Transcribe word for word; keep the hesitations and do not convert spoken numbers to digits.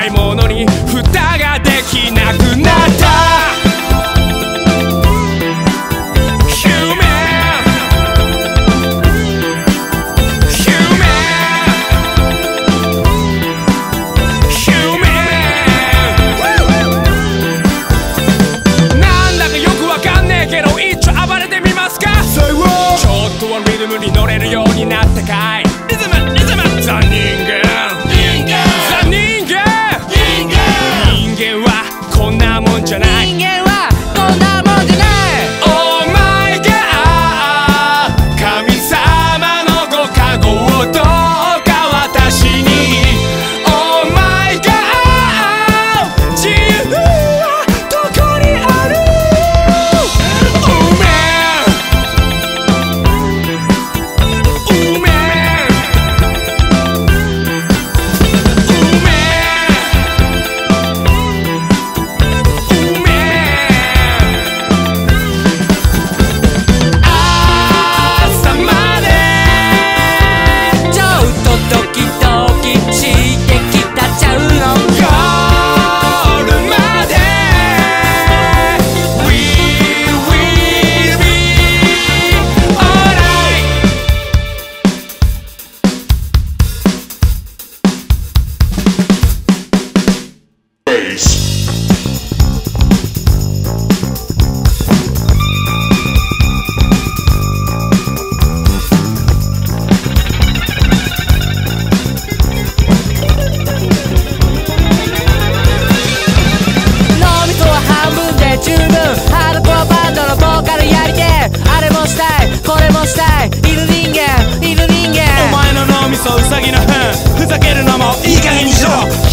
ないものに蓋ができなくなった ふざけるのもいい加減にしろ。